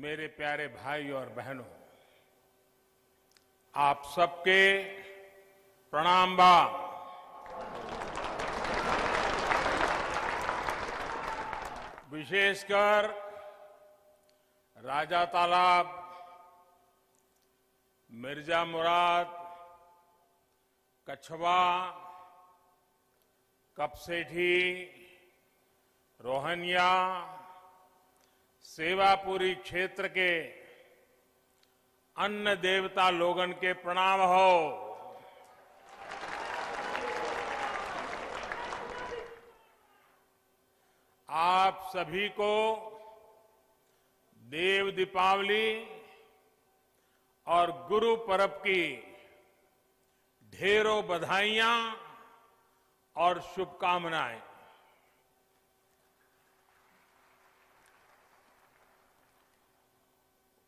मेरे प्यारे भाई और बहनों, आप सबके प्रणाम बा। विशेषकर राजा तालाब, मिर्जा मुराद, कछवा, कपसेधी, रोहनिया, सेवापुरी क्षेत्र के अन्न देवता लोगन के प्रणाम हो। आप सभी को देव दीपावली और गुरु पर्व की ढेरों बधाइयां और शुभकामनाएं।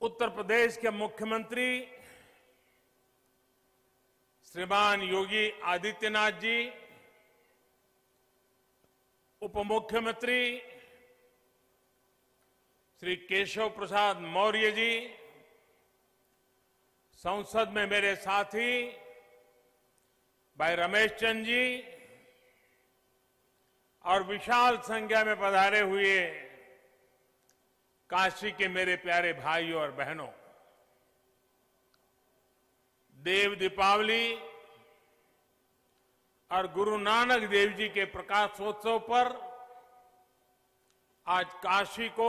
उत्तर प्रदेश के मुख्यमंत्री श्रीमान योगी आदित्यनाथ जी, उप मुख्यमंत्री श्री केशव प्रसाद मौर्य जी, संसद में मेरे साथी भाई रमेश चंद जी और विशाल संख्या में पधारे हुए काशी के मेरे प्यारे भाई और बहनों, देव दीपावली और गुरु नानक देव जी के प्रकाशोत्सव पर आज काशी को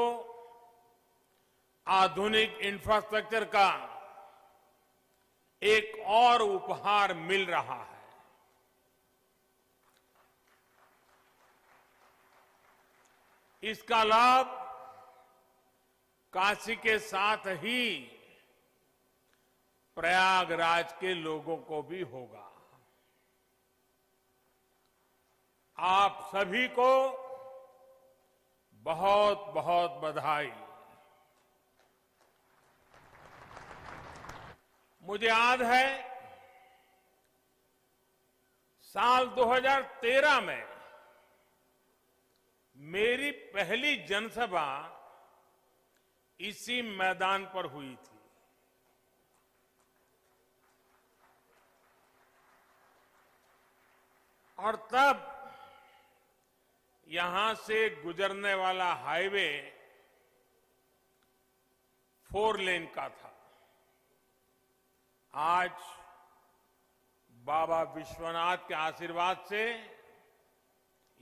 आधुनिक इंफ्रास्ट्रक्चर का एक और उपहार मिल रहा है। इसका लाभ काशी के साथ ही प्रयागराज के लोगों को भी होगा। आप सभी को बहुत बहुत बधाई। मुझे याद है साल 2013 में मेरी पहली जनसभा इसी मैदान पर हुई थी। और तब यहां से गुजरने वाला हाईवे 4 लेन का था। आज बाबा विश्वनाथ के आशीर्वाद से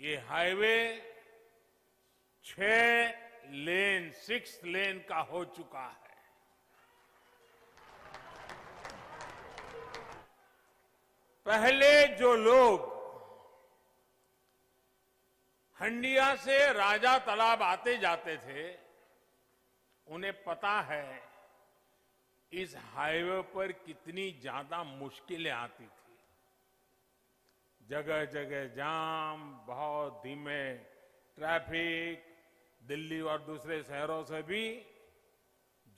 ये हाईवे 6 लेन 6 लेन का हो चुका है। पहले जो लोग हंडिया से राजा तालाब आते जाते थे, उन्हें पता है इस हाईवे पर कितनी ज्यादा मुश्किलें आती थी। जगह जगह जाम, बहुत धीमे ट्रैफिक, दिल्ली और दूसरे शहरों से भी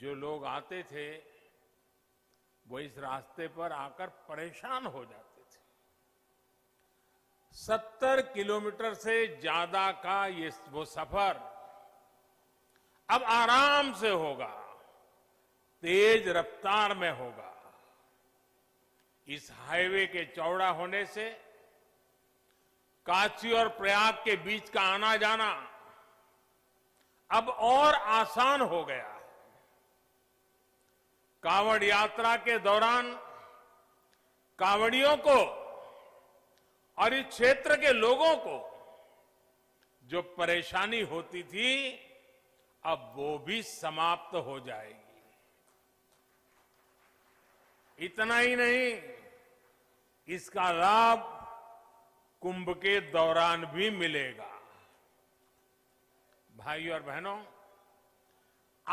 जो लोग आते थे वो इस रास्ते पर आकर परेशान हो जाते थे। 70 किलोमीटर से ज्यादा का ये वो सफर अब आराम से होगा, तेज रफ्तार में होगा। इस हाईवे के चौड़ा होने से काशी और प्रयाग के बीच का आना जाना अब और आसान हो गया है। कावड़ यात्रा के दौरान कावड़ियों को और इस क्षेत्र के लोगों को जो परेशानी होती थी, अब वो भी समाप्त हो जाएगी। इतना ही नहीं, इसका लाभ कुंभ के दौरान भी मिलेगा। भाई और बहनों,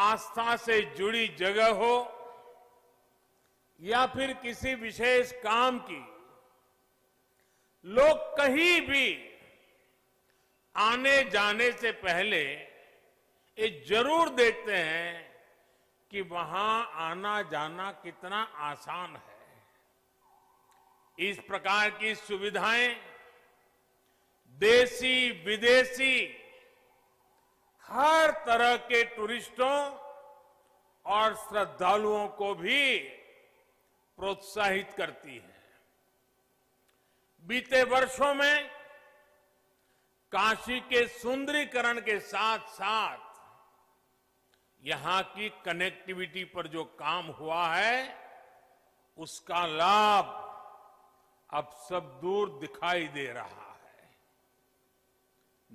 आस्था से जुड़ी जगह हो या फिर किसी विशेष काम की, लोग कहीं भी आने जाने से पहले ये जरूर देखते हैं कि वहां आना जाना कितना आसान है। इस प्रकार की सुविधाएं देशी विदेशी हर तरह के टूरिस्टों और श्रद्धालुओं को भी प्रोत्साहित करती है। बीते वर्षों में काशी के सुंदरीकरण के साथ साथ यहां की कनेक्टिविटी पर जो काम हुआ है उसका लाभ अब सब दूर दिखाई दे रहा है।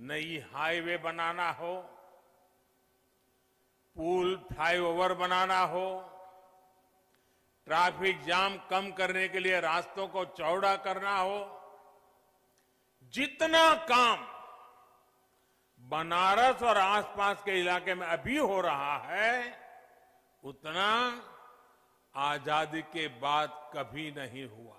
नई हाईवे बनाना हो, पुल फ्लाईओवर बनाना हो, ट्रैफिक जाम कम करने के लिए रास्तों को चौड़ा करना हो, जितना काम बनारस और आसपास के इलाके में अभी हो रहा है उतना आजादी के बाद कभी नहीं हुआ।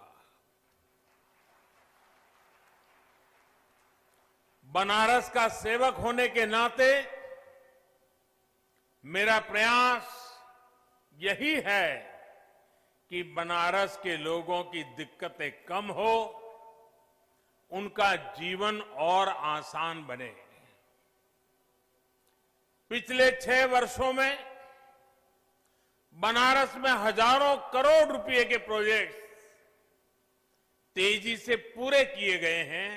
बनारस का सेवक होने के नाते मेरा प्रयास यही है कि बनारस के लोगों की दिक्कतें कम हो, उनका जीवन और आसान बने। पिछले 6 वर्षों में बनारस में हजारों करोड़ रुपए के प्रोजेक्ट्स तेजी से पूरे किए गए हैं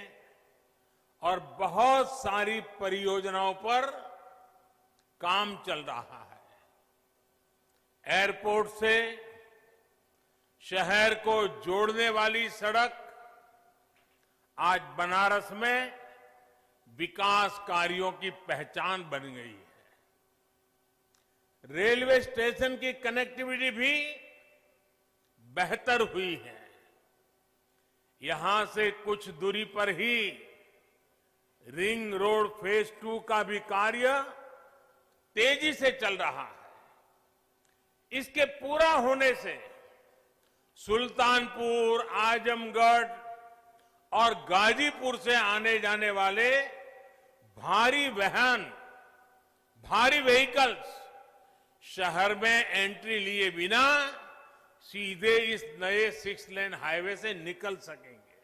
और बहुत सारी परियोजनाओं पर काम चल रहा है। एयरपोर्ट से शहर को जोड़ने वाली सड़क आज बनारस में विकास कार्यों की पहचान बन गई है। रेलवे स्टेशन की कनेक्टिविटी भी बेहतर हुई है। यहां से कुछ दूरी पर ही रिंग रोड फेज 2 का भी कार्य तेजी से चल रहा है। इसके पूरा होने से सुल्तानपुर, आजमगढ़ और गाजीपुर से आने जाने वाले भारी व्हीकल्स शहर में एंट्री लिए बिना सीधे इस नए 6 लेन हाईवे से निकल सकेंगे।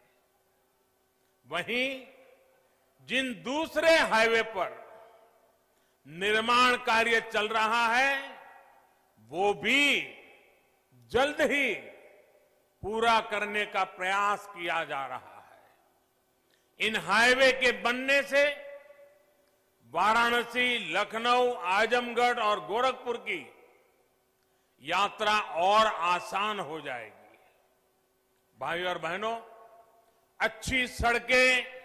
वहीं जिन दूसरे हाईवे पर निर्माण कार्य चल रहा है वो भी जल्द ही पूरा करने का प्रयास किया जा रहा है। इन हाईवे के बनने से वाराणसी, लखनऊ, आजमगढ़ और गोरखपुर की यात्रा और आसान हो जाएगी। भाइयों और बहनों, अच्छी सड़कें,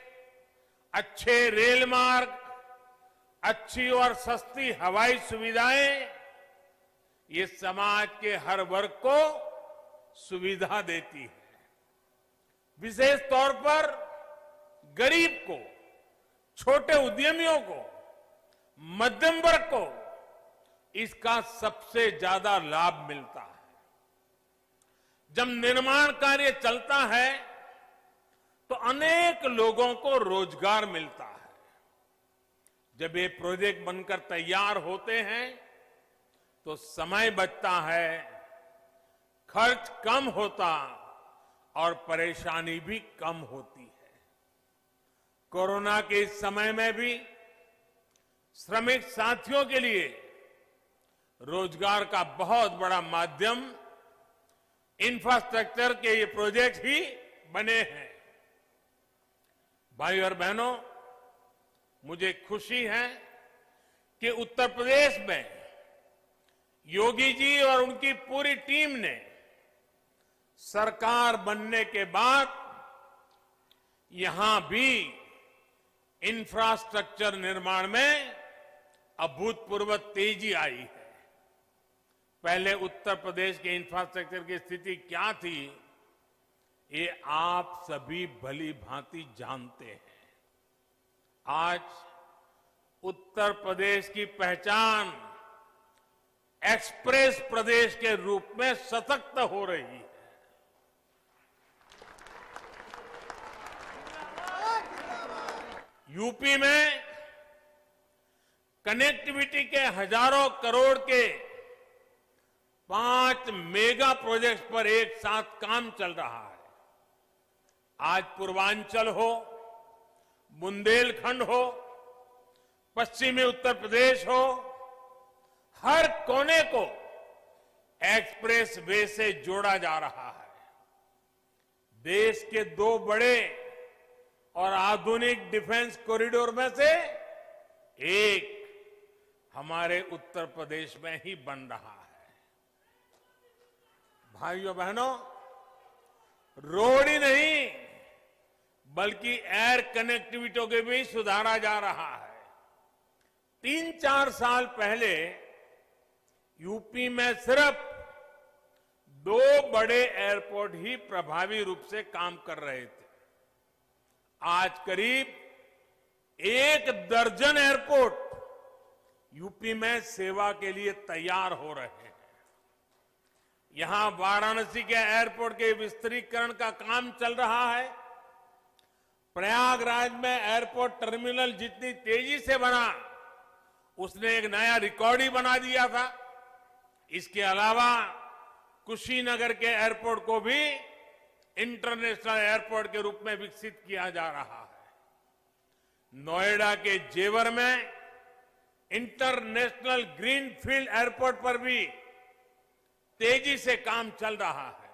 अच्छे रेल मार्ग, अच्छी और सस्ती हवाई सुविधाएं ये समाज के हर वर्ग को सुविधा देती है। विशेष तौर पर गरीब को, छोटे उद्यमियों को, मध्यम वर्ग को इसका सबसे ज्यादा लाभ मिलता है। जब निर्माण कार्य चलता है तो अनेक लोगों को रोजगार मिलता है। जब ये प्रोजेक्ट बनकर तैयार होते हैं तो समय बचता है, खर्च कम होता और परेशानी भी कम होती है। कोरोना के इस समय में भी श्रमिक साथियों के लिए रोजगार का बहुत बड़ा माध्यम इंफ्रास्ट्रक्चर के ये प्रोजेक्ट ही बने हैं। भाइयों और बहनों, मुझे खुशी है कि उत्तर प्रदेश में योगी जी और उनकी पूरी टीम ने सरकार बनने के बाद यहां भी इंफ्रास्ट्रक्चर निर्माण में अभूतपूर्व तेजी आई है। पहले उत्तर प्रदेश के इंफ्रास्ट्रक्चर की स्थिति क्या थी ये आप सभी भली भांति जानते हैं। आज उत्तर प्रदेश की पहचान एक्सप्रेस प्रदेश के रूप में सशक्त हो रही है। यूपी में कनेक्टिविटी के हजारों करोड़ के 5 मेगा प्रोजेक्ट्स पर एक साथ काम चल रहा है। आज पूर्वांचल हो, बुंदेलखंड हो, पश्चिमी उत्तर प्रदेश हो, हर कोने को एक्सप्रेस वे से जोड़ा जा रहा है। देश के दो बड़े और आधुनिक डिफेंस कॉरिडोर में से एक हमारे उत्तर प्रदेश में ही बन रहा है। भाइयों बहनों, रोड ही नहीं बल्कि एयर कनेक्टिविटी को भी सुधारा जा रहा है। 3-4 साल पहले यूपी में सिर्फ 2 बड़े एयरपोर्ट ही प्रभावी रूप से काम कर रहे थे। आज करीब 1 दर्जन एयरपोर्ट यूपी में सेवा के लिए तैयार हो रहे हैं। यहां वाराणसी के एयरपोर्ट के विस्तृतीकरण का काम चल रहा है। प्रयागराज में एयरपोर्ट टर्मिनल जितनी तेजी से बना, उसने एक नया रिकॉर्ड ही बना दिया था। इसके अलावा कुशीनगर के एयरपोर्ट को भी इंटरनेशनल एयरपोर्ट के रूप में विकसित किया जा रहा है। नोएडा के जेवर में इंटरनेशनल ग्रीनफील्ड एयरपोर्ट पर भी तेजी से काम चल रहा है।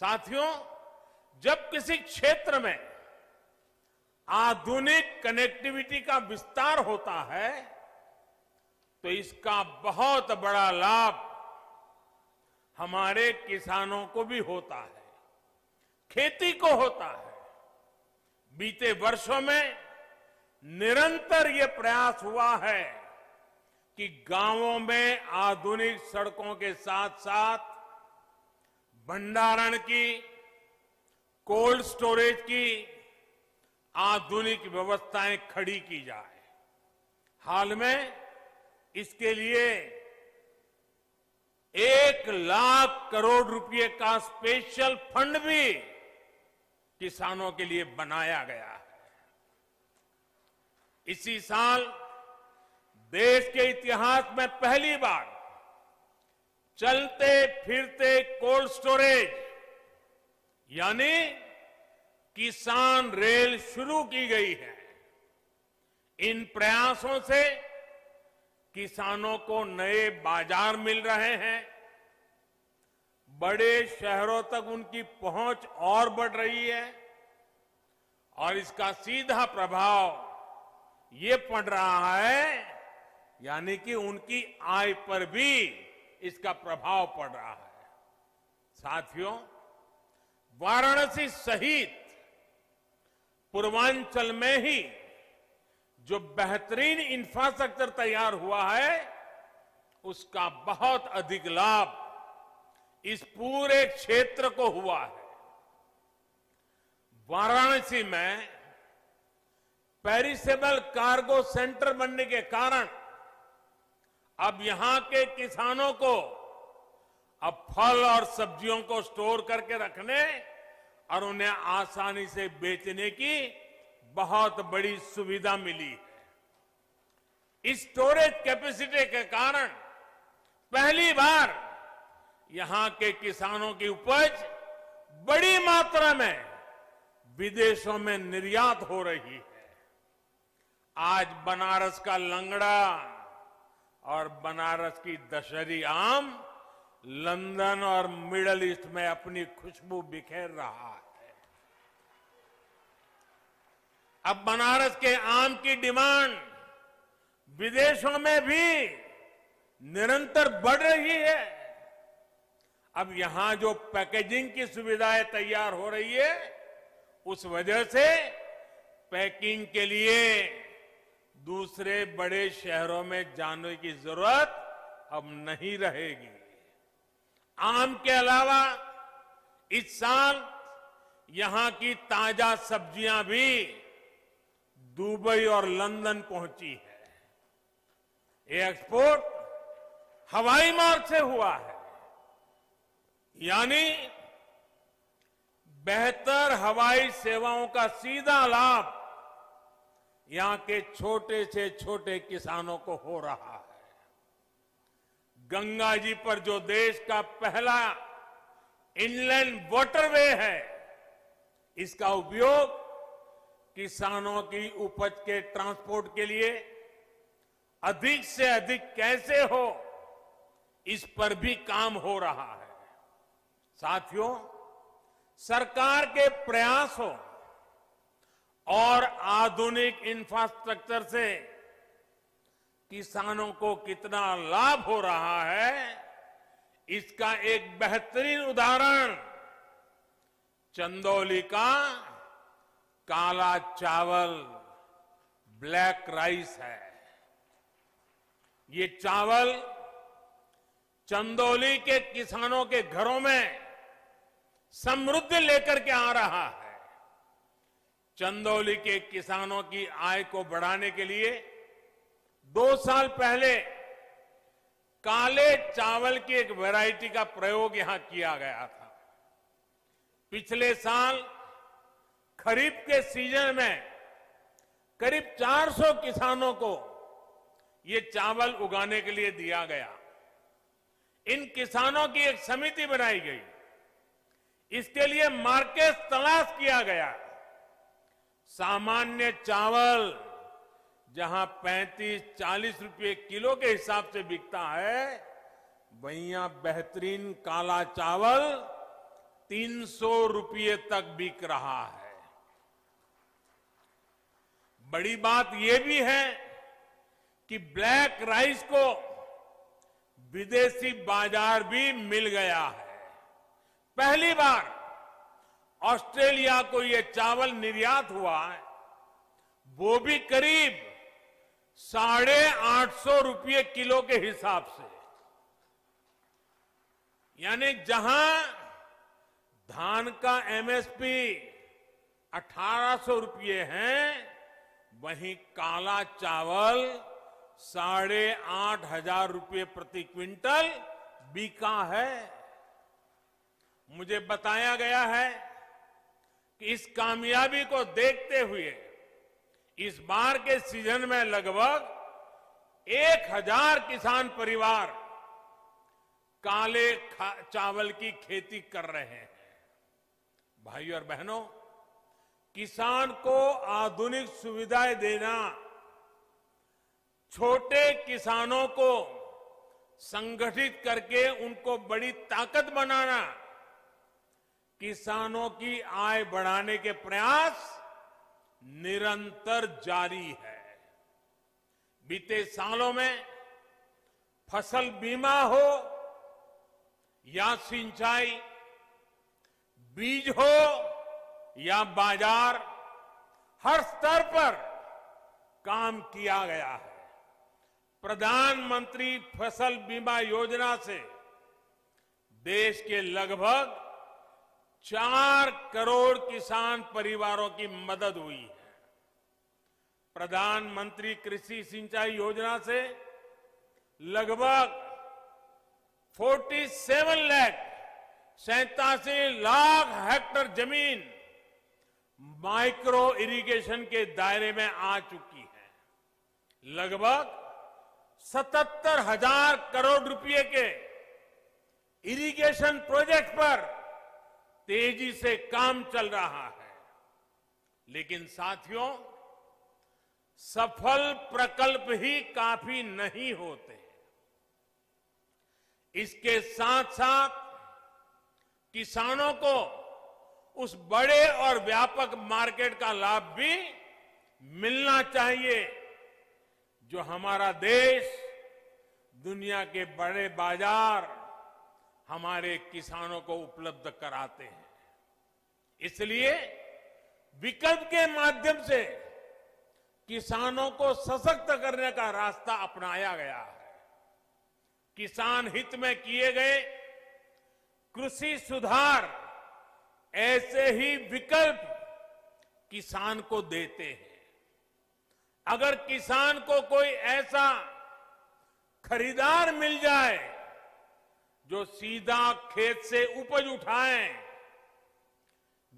साथियों, जब किसी क्षेत्र में आधुनिक कनेक्टिविटी का विस्तार होता है तो इसका बहुत बड़ा लाभ हमारे किसानों को भी होता है, खेती को होता है। बीते वर्षों में निरंतर ये प्रयास हुआ है कि गांवों में आधुनिक सड़कों के साथ साथ भंडारण की, कोल्ड स्टोरेज की आधुनिक व्यवस्थाएं खड़ी की जाए। हाल में इसके लिए 1 लाख करोड़ रुपए का स्पेशल फंड भी किसानों के लिए बनाया गया है। इसी साल देश के इतिहास में पहली बार चलते फिरते कोल्ड स्टोरेज यानी किसान रेल शुरू की गई है। इन प्रयासों से किसानों को नए बाजार मिल रहे हैं, बड़े शहरों तक उनकी पहुंच और बढ़ रही है और इसका सीधा प्रभाव ये पड़ रहा है, यानी कि उनकी आय पर भी इसका प्रभाव पड़ रहा है। साथियों, वाराणसी सहित पूर्वांचल में ही जो बेहतरीन इंफ्रास्ट्रक्चर तैयार हुआ है, उसका बहुत अधिक लाभ इस पूरे क्षेत्र को हुआ है। वाराणसी में पेरिसेबल कार्गो सेंटर बनने के कारण अब यहां के किसानों को अब फल और सब्जियों को स्टोर करके रखने और उन्हें आसानी से बेचने की बहुत बड़ी सुविधा मिली है। इस स्टोरेज कैपेसिटी के कारण पहली बार यहां के किसानों की उपज बड़ी मात्रा में विदेशों में निर्यात हो रही है। आज बनारस का लंगड़ा और बनारस की दशहरी आम लंदन और मिडल ईस्ट में अपनी खुशबू बिखेर रहा है। अब बनारस के आम की डिमांड विदेशों में भी निरंतर बढ़ रही है। अब यहां जो पैकेजिंग की सुविधाएं तैयार हो रही है, उस वजह से पैकिंग के लिए दूसरे बड़े शहरों में जाने की जरूरत अब नहीं रहेगी। आम के अलावा इस साल यहां की ताजा सब्जियां भी दुबई और लंदन पहुंची है। ये एक्सपोर्ट हवाई मार्ग से हुआ है, यानी बेहतर हवाई सेवाओं का सीधा लाभ यहां के छोटे से छोटे किसानों को हो रहा है। गंगा जी पर जो देश का पहला इनलैंड वाटरवे है, इसका उपयोग किसानों की उपज के ट्रांसपोर्ट के लिए अधिक से अधिक कैसे हो, इस पर भी काम हो रहा है। साथियों, सरकार के प्रयासों और आधुनिक इंफ्रास्ट्रक्चर से किसानों को कितना लाभ हो रहा है, इसका एक बेहतरीन उदाहरण चंदौली का काला चावल ब्लैक राइस है। ये चावल चंदौली के किसानों के घरों में समृद्धि लेकर के आ रहा है। चंदौली के किसानों की आय को बढ़ाने के लिए 2 साल पहले काले चावल की एक वैरायटी का प्रयोग यहां किया गया था। पिछले साल खरीफ के सीजन में करीब 400 किसानों को ये चावल उगाने के लिए दिया गया। इन किसानों की एक समिति बनाई गई, इसके लिए मार्केट तलाश किया गया। सामान्य चावल जहां 35-40 रुपए किलो के हिसाब से बिकता है, वहीं बेहतरीन काला चावल 300 रुपए तक बिक रहा है। बड़ी बात यह भी है कि ब्लैक राइस को विदेशी बाजार भी मिल गया है। पहली बार ऑस्ट्रेलिया को यह चावल निर्यात हुआ है, वो भी करीब 850 रुपये किलो के हिसाब से। यानी जहां धान का एमएसपी 1800 रुपये है, वहीं काला चावल 8,500 रुपये प्रति क्विंटल बिका है। मुझे बताया गया है कि इस कामयाबी को देखते हुए इस बार के सीजन में लगभग 1,000 किसान परिवार काले चावल की खेती कर रहे हैं। भाइयों और बहनों, किसान को आधुनिक सुविधाएं देना, छोटे किसानों को संगठित करके उनको बड़ी ताकत बनाना, किसानों की आय बढ़ाने के प्रयास निरंतर जारी है। बीते सालों में फसल बीमा हो या सिंचाई, बीज हो या बाजार, हर स्तर पर काम किया गया है। प्रधानमंत्री फसल बीमा योजना से देश के लगभग 4 करोड़ किसान परिवारों की मदद हुई है। प्रधानमंत्री कृषि सिंचाई योजना से लगभग 47,87,00,000 हेक्टेयर जमीन माइक्रो इरिगेशन के दायरे में आ चुकी है। लगभग 77,000 करोड़ रुपए के इरिगेशन प्रोजेक्ट पर तेजी से काम चल रहा है। लेकिन साथियों, सफल प्रकल्प ही काफी नहीं होते, इसके साथ साथ किसानों को उस बड़े और व्यापक मार्केट का लाभ भी मिलना चाहिए जो हमारा देश दुनिया के बड़े बाजार हमारे किसानों को उपलब्ध कराते हैं। इसलिए विकल्प के माध्यम से किसानों को सशक्त करने का रास्ता अपनाया गया है। किसान हित में किए गए कृषि सुधार ऐसे ही विकल्प किसान को देते हैं। अगर किसान को कोई ऐसा खरीदार मिल जाए जो सीधा खेत से उपज उठाए,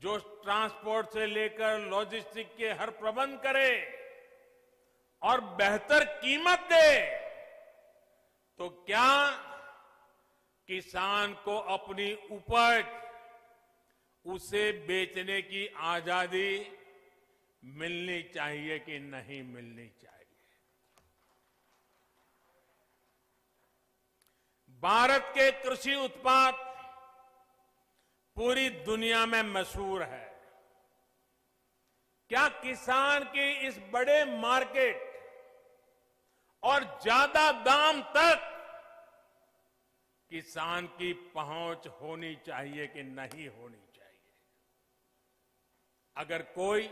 जो ट्रांसपोर्ट से लेकर लॉजिस्टिक के हर प्रबंध करे और बेहतर कीमत दे, तो क्या किसान को अपनी उपज उसे बेचने की आजादी मिलनी चाहिए कि नहीं मिलनी चाहिए? भारत के कृषि उत्पाद पूरी दुनिया में मशहूर है। क्या किसान की इस बड़े मार्केट और ज्यादा दाम तक किसान की पहुंच होनी चाहिए कि नहीं होनी चाहिए? अगर कोई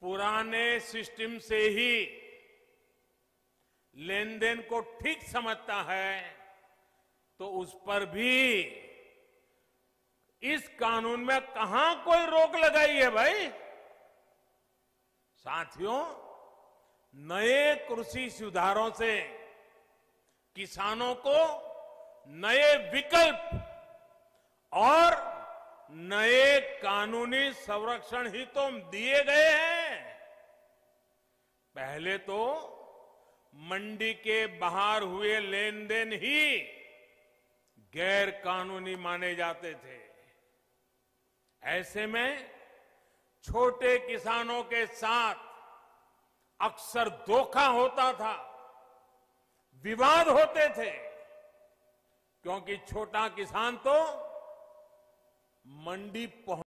पुराने सिस्टम से ही लेन देन को ठीक समझता है तो उस पर भी इस कानून में कहां कोई रोक लगाई है भाई। साथियों, नए कृषि सुधारों से किसानों को नए विकल्प और नए कानूनी संरक्षण ही तो दिए गए हैं। पहले तो मंडी के बाहर हुए लेन देन ही गैर कानूनी माने जाते थे। ऐसे में छोटे किसानों के साथ अक्सर धोखा होता था, विवाद होते थे, क्योंकि छोटा किसान तो मंडी पहुंच